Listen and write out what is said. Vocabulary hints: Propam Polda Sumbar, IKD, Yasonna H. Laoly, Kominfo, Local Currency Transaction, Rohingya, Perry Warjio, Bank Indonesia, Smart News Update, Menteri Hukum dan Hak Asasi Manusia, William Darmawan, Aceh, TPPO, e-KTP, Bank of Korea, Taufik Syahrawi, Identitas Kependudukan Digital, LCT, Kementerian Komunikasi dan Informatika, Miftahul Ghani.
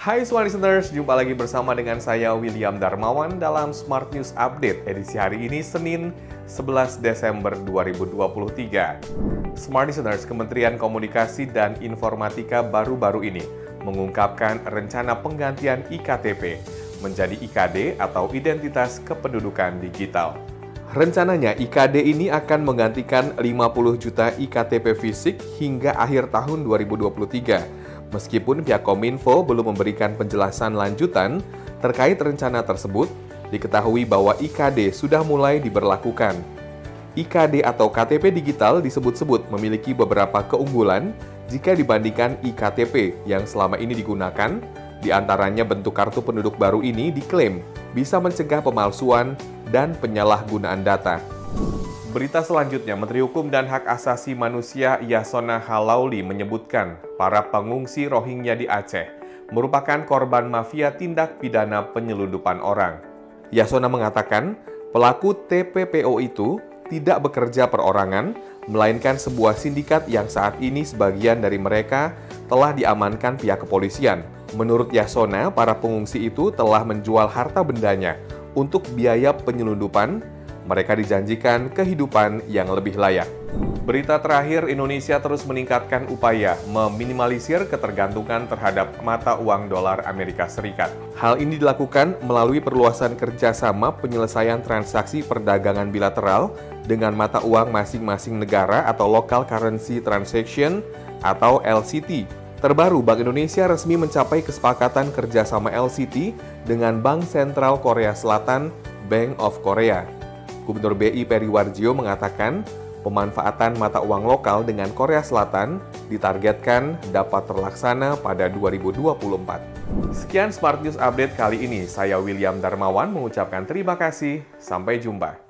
Hai semua listeners, jumpa lagi bersama dengan saya William Darmawan dalam Smart News Update edisi hari ini Senin 11 Desember 2023. Smart listeners, Kementerian Komunikasi dan Informatika baru-baru ini mengungkapkan rencana penggantian e-KTP menjadi IKD atau Identitas Kependudukan Digital. Rencananya IKD ini akan menggantikan 50 juta e-KTP fisik hingga akhir tahun 2023. Meskipun pihak Kominfo belum memberikan penjelasan lanjutan terkait rencana tersebut, diketahui bahwa IKD sudah mulai diberlakukan. IKD atau KTP digital disebut-sebut memiliki beberapa keunggulan jika dibandingkan e-KTP yang selama ini digunakan, di antaranya bentuk kartu penduduk baru ini diklaim bisa mencegah pemalsuan dan penyalahgunaan data. Berita selanjutnya, Menteri Hukum dan Hak Asasi Manusia Yasonna H. Laoly menyebutkan para pengungsi Rohingya di Aceh merupakan korban mafia tindak pidana penyelundupan orang. Yasonna mengatakan pelaku TPPO itu tidak bekerja perorangan, melainkan sebuah sindikat yang saat ini sebagian dari mereka telah diamankan pihak kepolisian. Menurut Yasonna, para pengungsi itu telah menjual harta bendanya untuk biaya penyelundupan. Mereka dijanjikan kehidupan yang lebih layak. Berita terakhir, Indonesia terus meningkatkan upaya meminimalisir ketergantungan terhadap mata uang dolar Amerika Serikat. Hal ini dilakukan melalui perluasan kerjasama penyelesaian transaksi perdagangan bilateral dengan mata uang masing-masing negara atau Local Currency Transaction atau LCT. Terbaru, Bank Indonesia resmi mencapai kesepakatan kerjasama LCT dengan Bank Sentral Korea Selatan, Bank of Korea. Gubernur BI Perry Warjio mengatakan pemanfaatan mata uang lokal dengan Korea Selatan ditargetkan dapat terlaksana pada 2024. Sekian Smart News Update kali ini. Saya William Darmawan mengucapkan terima kasih. Sampai jumpa.